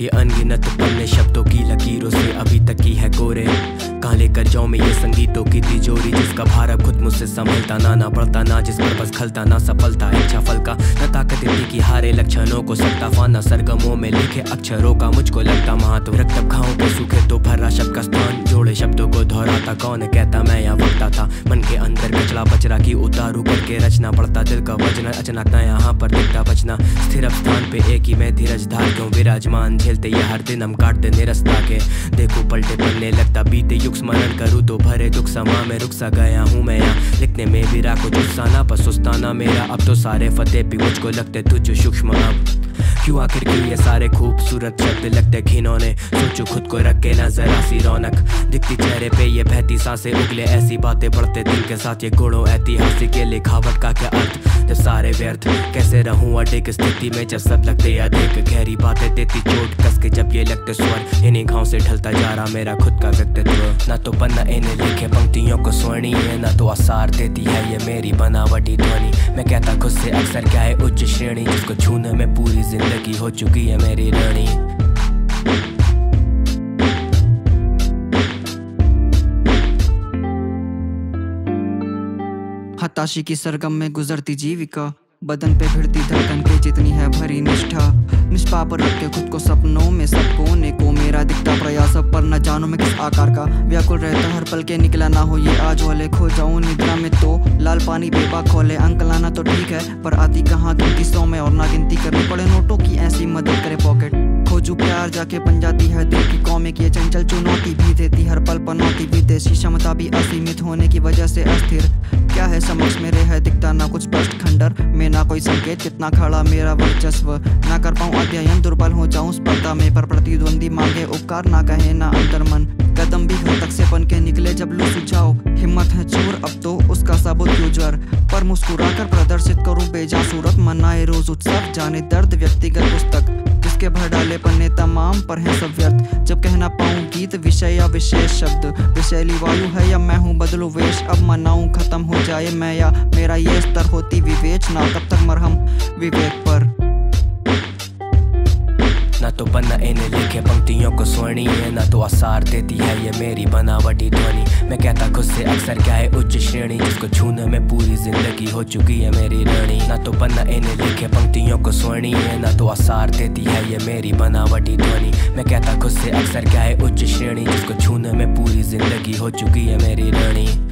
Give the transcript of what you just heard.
ये अनगिनत पन्ने शब्दों की लकीरों से अभी तक की है कोरे। काले कर्जों में ये संगीतों की तिजोरी, जिसका भार खुद मुझसे संभलता ना, ना बढ़ता ना जिस पर बस खलता, ना सफलता इच्छा फल का, न ताकत इतनी की हारे लक्षणों को सकता फाना। सरगमों में लिखे अक्षरों का मुझको लगता महत्व, रक्त घावों को सूखे तो भरा शब्द का स्थान। जोड़े शब्दों को दोहराता कौन कहता मैं यहाँ वक्ता था, मन के अंदर कचरा बचरा की उतारू करके रचना। बढ़ता दिल का वजना अचानक ना यहाँ पर दिखता बचना, स्थिर स्थान पे एक ही मैं धीरज धार क्यों विराजमान। झेलते ये हर दिन हम काटते निरस्ता के, देखो पलटे पलने लगता बीते युग, स्मरण करूँ तो भरे दुख समा में रुक सा गया हूँ मैं यहाँ। लिखने में भी राह को जुस्साना पर सुस्ताना मेरा, अब तो सारे फतेह भी मुझको लगते तुझ सूक्ष्म। क्यों आखिर क्यों ये सारे खूबसूरत शब्द लगते घिनौने, सोचो खुद को रख के ना जरा सी रौनक दिखती चेहरे पे, ये बहती सांसें उगले ऐसी बातें बढ़ते दिल के साथ। ये गुणों ऐतिहासिक लिखावट का क्या अर्थ जब सारे व्यर्थ, कैसे रहूं अटेक स्थिति में जब सब लगते अधिक। गहरी बातें देती चोट कस के जब ये लगते स्वर, इन्हीं घाव से ढलता जा रहा मेरा खुद का व्यक्तित्व। ना तो पन्ना इन्हें लिखे पंक्तियों को स्वर्णीय, ना तो आसार देती है ये मेरी बनावटी ध्वनि। मैं कहता खुद से अक्सर क्या है उच्च श्रेणी, जिसको छूने में पूरी जिंदगी हो चुकी है मेरी रानी। हताशी की सरगम में गुजरती जीविका, बदन पे भिड़ती धड़कन के जितनी है भरी निष्ठा। निष्पाप रख के खुद को सपनों में सब कोने को मेरा दिखता प्रयास, पर न जानू मैं किस आकार का व्याकुल रहता हर पल के। निकला ना हो ये आज वाले, खो जाऊं निद्रा में तो लाल पानी बेबा खोले। अंकल आना तो ठीक है पर आती कहाँ गिनती सौ में, और ना गिनती करनी पड़े नोटों की ऐसी मदद करे पॉकेट। खोजू प्यार जाके बन जाती है दिल की कौमे की चंचल चुनौती, भी देती हर पल पनौती। विदेशी क्षमता भी असीमित होने की वजह से अस्थिर, क्या है समझ मेरे है दिखता ना कुछ स्पष्ट खंडर में, ना कोई संकेत कितना खड़ा मेरा वर्चस्व। ना कर पाऊँ अध्ययन दुर्बल हो जाऊँ स्पर्धा में, पर प्रतिद्वंदी मांगे उपकार ना कहे ना अंतर्मन। कदम भी घातक से बन के निकले जब लू सुझाओ, हिम्मत है चूर अब तो उसका सबूत यूजर। पर मुस्कुरा कर प्रदर्शित करूँ बेजा सूरत, मनाए रोज उत्सव जाने दर्द व्यक्तिगत पुस्तक। के भर डाले पन्ने तमाम पर हैं सब व्यर्थ, जब कहना पाऊँ गीत विषय या विशेष शब्द। विषैली वायु है या मैं हूँ बदलू वेश, अब मनाऊँ खत्म हो जाए मैं या मेरा ये स्तर। होती विवेचना तब तक मरहम विवेक पर, ना तो पन्ना इन्हें लिखे पंक्तियों को स्वर्णीय, ना तो आसार देती है ये मेरी बनावटी ध्वनि। मैं कहता खुद से अक्सर क्या है उच्च श्रेणी, जिसको छूने में पूरी जिंदगी हो चुकी है मेरी रानी। ना तो पन्ना इन्हें लिखे पंक्तियों को स्वर्णीय, ना तो आसार देती है ये मेरी बनावटी ध्वनि। मैं कहता खुद से अक्सर क्या है उच्च श्रेणी, जिसको छूने में पूरी जिंदगी हो चुकी है मेरी रानी।